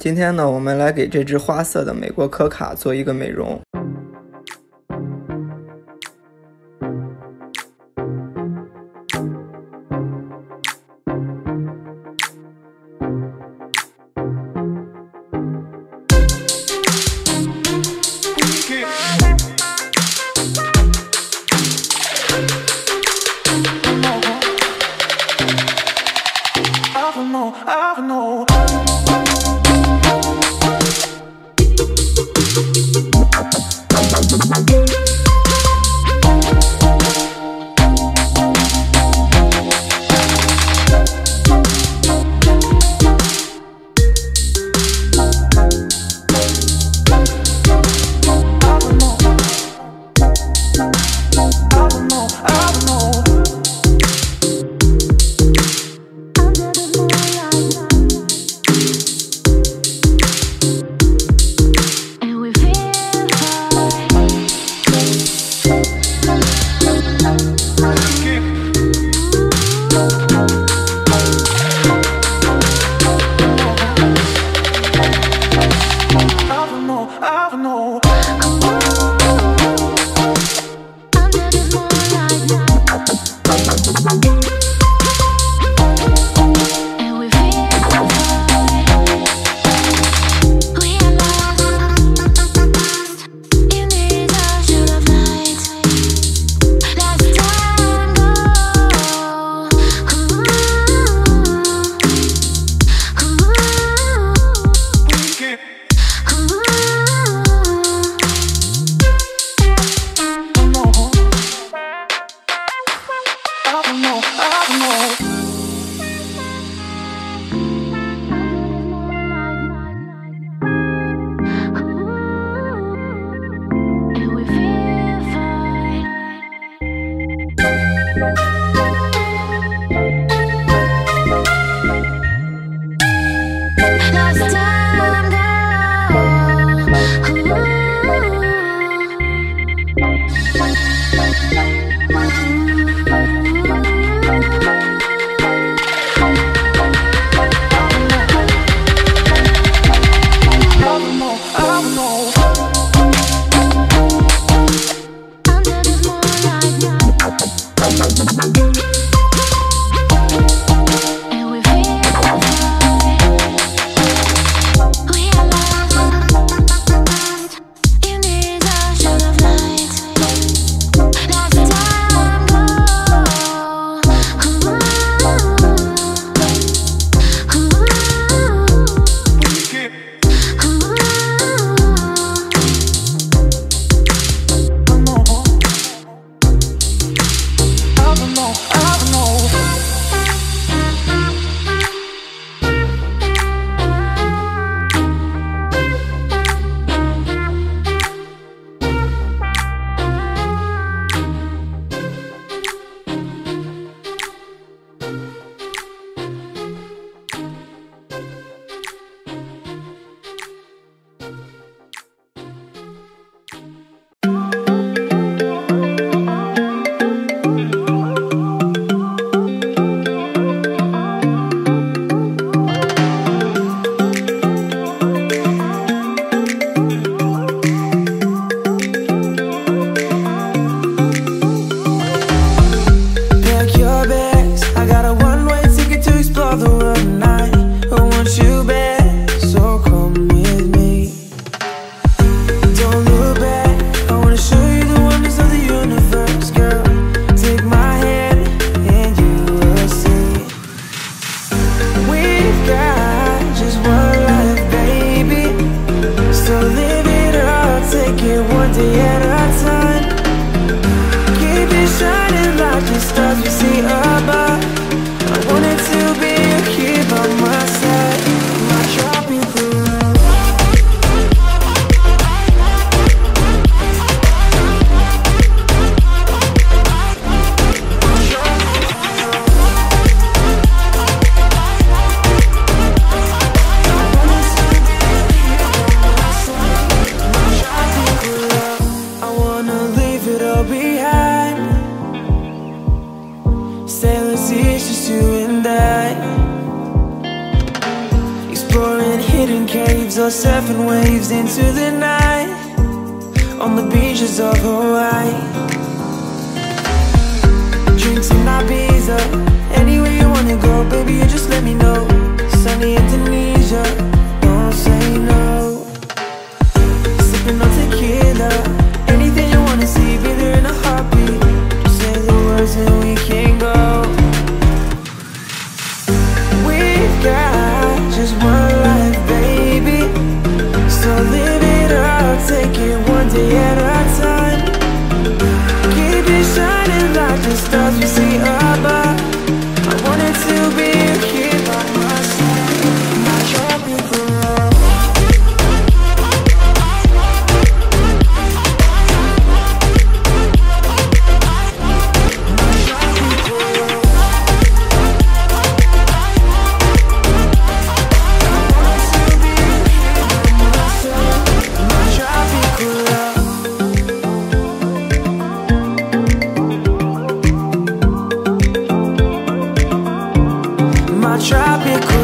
今天呢，我们来给这只花色的美国可卡做一个美容。in caves or surfing waves into the night on the beaches of Hawaii. Drinks in Ibiza, anywhere you wanna go, baby, you just let me know. Sunny Indonesia, don't say no. Sipping on tequila, anything you wanna see, be there in a heartbeat. Just say the words and we can go. We've got just one life, baby, so live it up, take it one day at a time. Keep it shining like the stars we see above. I wanted to be here by my side, my tropical love. Tropical.